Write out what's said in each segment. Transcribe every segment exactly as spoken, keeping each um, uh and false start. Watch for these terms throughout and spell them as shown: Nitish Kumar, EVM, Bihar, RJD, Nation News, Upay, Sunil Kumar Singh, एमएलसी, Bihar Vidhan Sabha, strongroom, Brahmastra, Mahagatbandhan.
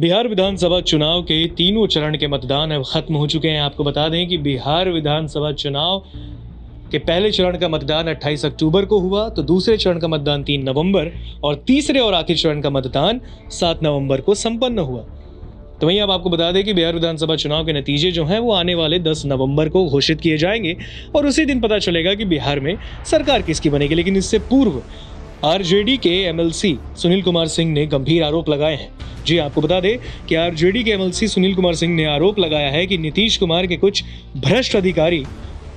बिहार विधानसभा चुनाव के तीनों चरण के मतदान अब खत्म हो चुके हैं। आपको बता दें कि बिहार विधानसभा चुनाव के पहले चरण का मतदान अट्ठाईस अक्टूबर को हुआ, तो दूसरे चरण का मतदान तीन नवंबर और तीसरे और आखिरी चरण का मतदान सात नवंबर को संपन्न हुआ। तो वहीं अब आपको बता दें कि बिहार विधानसभा चुनाव के नतीजे जो हैं वो आने वाले दस नवंबर को घोषित किए जाएंगे और उसी दिन पता चलेगा कि बिहार में सरकार किसकी बनेगी। लेकिन इससे पूर्व आरजेडी के एमएलसी सुनील कुमार सिंह ने गंभीर आरोप लगाए हैं। जी आपको बता दें कि आरजेडी के एमएलसी सुनील कुमार सिंह ने आरोप लगाया है कि नीतीश कुमार के कुछ भ्रष्ट अधिकारी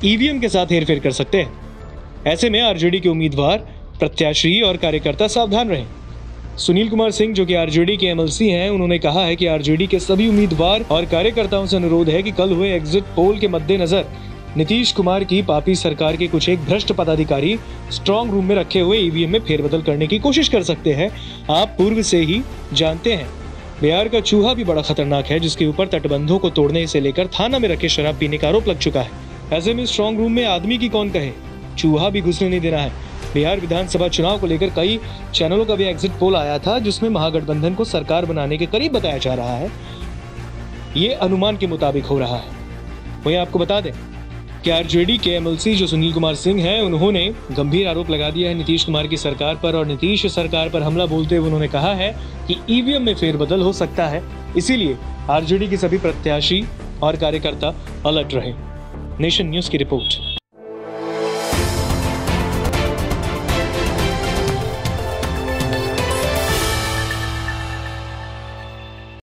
ईवीएम के साथ हेरफेर कर सकते हैं। ऐसे में आरजेडी के उम्मीदवार, प्रत्याशी और कार्यकर्ता सावधान रहें। सुनील कुमार सिंह जो कि आरजेडी के एमएलसी हैं, उन्होंने कहा है कि आरजेडी के सभी उम्मीदवार और कार्यकर्ताओं से अनुरोध है कि कल हुए एग्जिट पोल के मद्देनजर नीतीश कुमार की पापी सरकार के कुछ एक भ्रष्ट पदाधिकारी स्ट्रांग रूम में रखे हुए ईवीएम में फेरबदल करने की कोशिश कर सकते हैं। आप पूर्व से ही जानते हैं बिहार का चूहा भी बड़ा खतरनाक है, जिसके ऊपर तटबंधों को तोड़ने से लेकर थाना में रखे शराब पीने का आरोप लग चुका है। ऐसे में स्ट्रांग रूम में आदमी की कौन कहे, चूहा भी घुसने नहीं देना है। बिहार विधानसभा चुनाव को लेकर कई चैनलों का भी एग्जिट पोल आया था, जिसमें महागठबंधन को सरकार बनाने के करीब बताया जा रहा है। ये अनुमान के मुताबिक हो रहा है। वहीं आपको बता दें कि आरजेडी के एमएलसी जो सुनील कुमार सिंह हैं, उन्होंने गंभीर आरोप लगा दिया है नीतीश कुमार की सरकार पर और नीतीश सरकार पर हमला बोलते हुए उन्होंने कहा है कि ईवीएम में फेरबदल हो सकता है, इसीलिए आरजेडी के सभी प्रत्याशी और कार्यकर्ता अलर्ट रहे। नेशन न्यूज की रिपोर्ट।